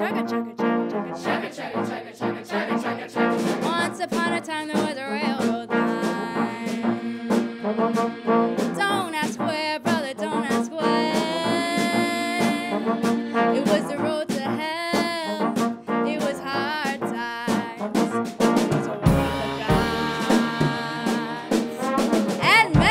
chugga chugga chugga chugga chugga chugga chugga chugga chugga chugga. Once upon a time there was a railroad line. Don't ask where, brother, don't ask where. It was the road to hell. It was hard times. It was a world of gods and men.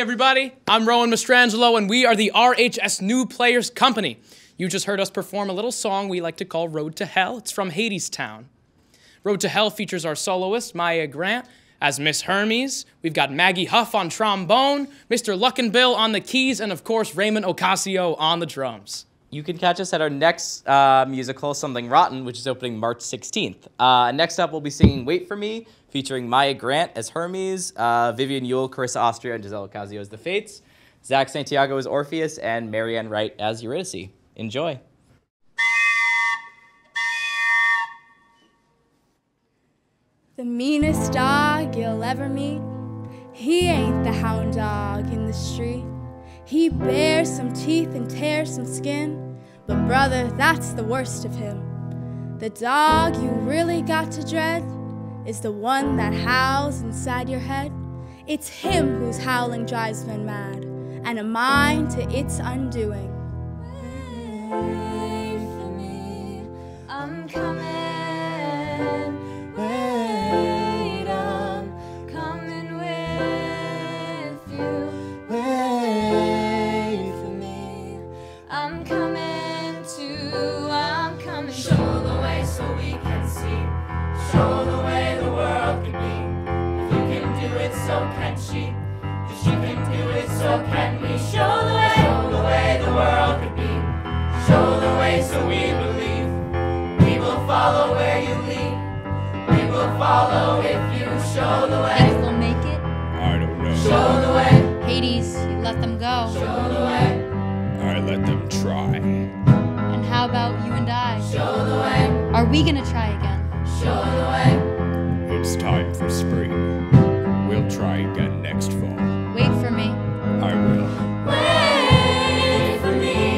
everybody. I'm Rowan Mastrangelo, and we are the RHS New Players Company. You just heard us perform a little song we like to call Road to Hell. It's from Hadestown. Road to Hell features our soloist, Maya Grant, as Miss Hermes. We've got Maggie Huff on trombone, Mr. Luckenbill on the keys, and of course, Raymond Ocasio on the drums. You can catch us at our next musical, Something Rotten, which is opening March 16th. Next up, we'll be singing Wait For Me, featuring Maya Grant as Hermes, Vivian Yule, Carissa Austria, and Giselle Ocasio as the Fates, Zach Santiago as Orpheus, and Marianne Wright as Eurydice. Enjoy. The meanest dog you'll ever meet, he ain't the hound dog in the street. He bares some teeth and tears some skin, but brother, that's the worst of him. The dog you really got to dread is the one that howls inside your head. It's him whose howling drives men mad, and a mind to its undoing. Wait for me, I'm coming. Wait, I'm coming with you. Wait for me, I'm coming too, I'm coming. Show the way so we can see, show the way the world can be. If you can do it, so can she. If she can do it, so can we. Show the way the world can be. Show the way so we believe. We will follow where you lead. We will follow if you show the way. If we'll make it, I don't know. Show the way. Hades, you let them go. Show the way. I let them try. And how about you and I? Show the way. Are we gonna try again? Show the way. It's time for spring. We'll try again next fall. Wait for me. I will. Wait for me.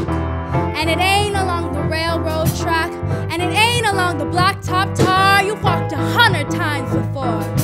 And it ain't along the railroad track, and it ain't along the blacktop tar. You've walked 100 times before.